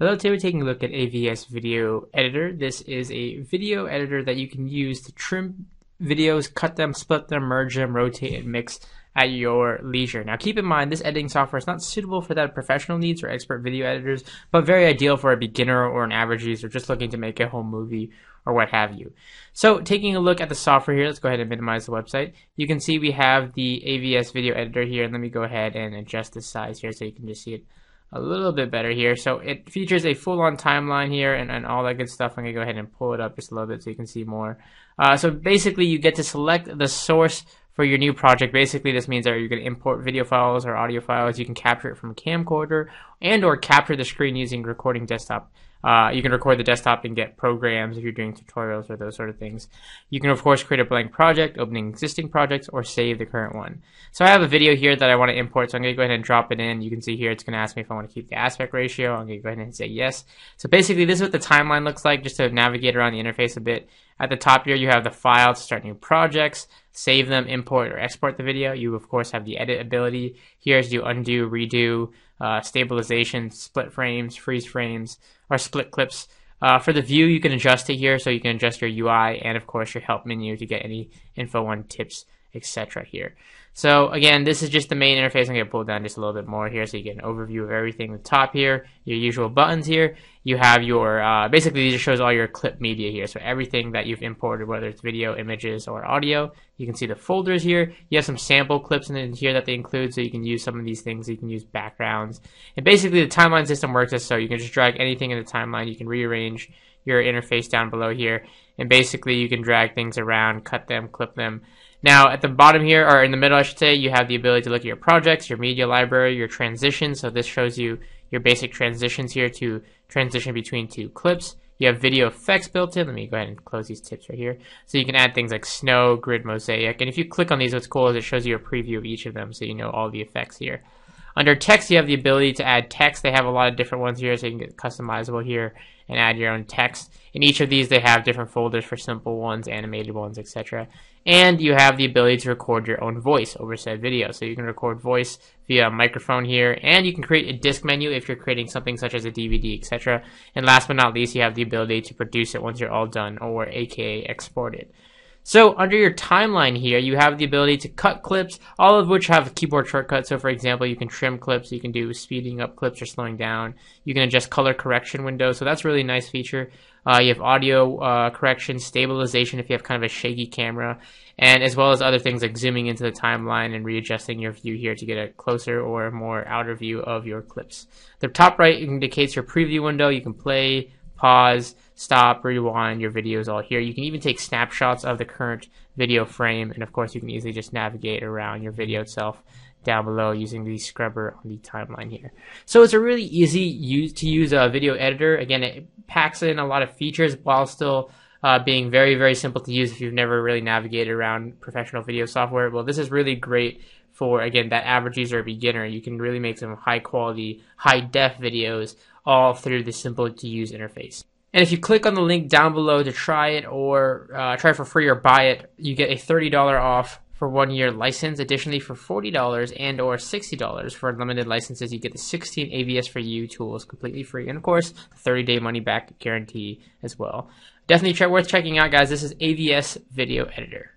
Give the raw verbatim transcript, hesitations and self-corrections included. Hello, today we're taking a look at A V S Video Editor. This is a video editor that you can use to trim videos, cut them, split them, merge them, rotate, and mix at your leisure. Now keep in mind, this editing software is not suitable for that professional needs or expert video editors, but very ideal for a beginner or an average user just looking to make a home movie or what have you. So taking a look at the software here, let's go ahead and minimize the website. You can see we have the A V S Video Editor here, and let me go ahead and adjust the size here so you can just see it a little bit better here. So it features a full-on timeline here and, and all that good stuff. I'm gonna go ahead and pull it up just a little bit so you can see more. Uh, so basically you get to select the source for your new project. Basically this means that you're gonna import video files or audio files. You can capture it from a camcorder and or capture the screen using recording desktop. Uh, you can record the desktop and get programs if you're doing tutorials or those sort of things. You can of course create a blank project, open existing projects, or save the current one. So I have a video here that I want to import, so I'm going to go ahead and drop it in. You can see here it's going to ask me if I want to keep the aspect ratio. I'm going to go ahead and say yes. So basically this is what the timeline looks like, just to navigate around the interface a bit. At the top here you have the file to start new projects, save them, import or export the video. You of course have the edit ability here to do undo, redo, uh, stabilization, split frames, freeze frames, or split clips. Uh, for the view, you can adjust it here, so you can adjust your U I and of course your help menu to get any info on tips, et cetera here. So again, this is just the main interface. I'm going to pull down just a little bit more here so you get an overview of everything. The top here, your usual buttons here. You have your, uh, basically these just shows all your clip media here. So everything that you've imported, whether it's video, images, or audio. You can see the folders here. You have some sample clips in here that they include, so you can use some of these things. You can use backgrounds. And basically the timeline system works as so. You can just drag anything in the timeline. You can rearrange your interface down below here. And basically you can drag things around, cut them, clip them. Now at the bottom here, or in the middle I should say, you have the ability to look at your projects, your media library, your transitions. So this shows you your basic transitions here to transition between two clips. You have video effects built in. Let me go ahead and close these tips right here. So you can add things like snow, grid, mosaic. And if you click on these, what's cool is it shows you a preview of each of them, so you know all the effects here. Under text, you have the ability to add text. They have a lot of different ones here, so you can get customizable here and add your own text. In each of these, they have different folders for simple ones, animated ones, et cetera. And you have the ability to record your own voice over said video. So you can record voice via a microphone here, and you can create a disc menu if you're creating something such as a D V D, et cetera. And last but not least, you have the ability to produce it once you're all done, or aka export it. So under your timeline here, you have the ability to cut clips, all of which have a keyboard shortcut. So for example, you can trim clips, you can do speeding up clips or slowing down. You can adjust color correction windows, so that's a really nice feature. Uh, you have audio uh, correction, stabilization if you have kind of a shaky camera, and as well as other things like zooming into the timeline and readjusting your view here to get a closer or more outer view of your clips. The top right indicates your preview window. You can play, pause, stop, rewind your videos all here. You can even take snapshots of the current video frame, and of course you can easily just navigate around your video itself down below using the scrubber on the timeline here. So it's a really easy use to use a video editor. Again, it packs in a lot of features while still uh, being very, very simple to use if you've never really navigated around professional video software. Well, this is really great for, again, that average user or beginner. You can really make some high quality, high def videos all through the simple to use interface. And if you click on the link down below to try it or uh, try it for free or buy it, you get a thirty dollars off for one year license. Additionally, for forty dollars and or sixty dollars for unlimited licenses, you get the sixteen A V S for you tools completely free. And of course, the thirty day money back guarantee as well. Definitely worth checking out, guys. This is A V S Video Editor.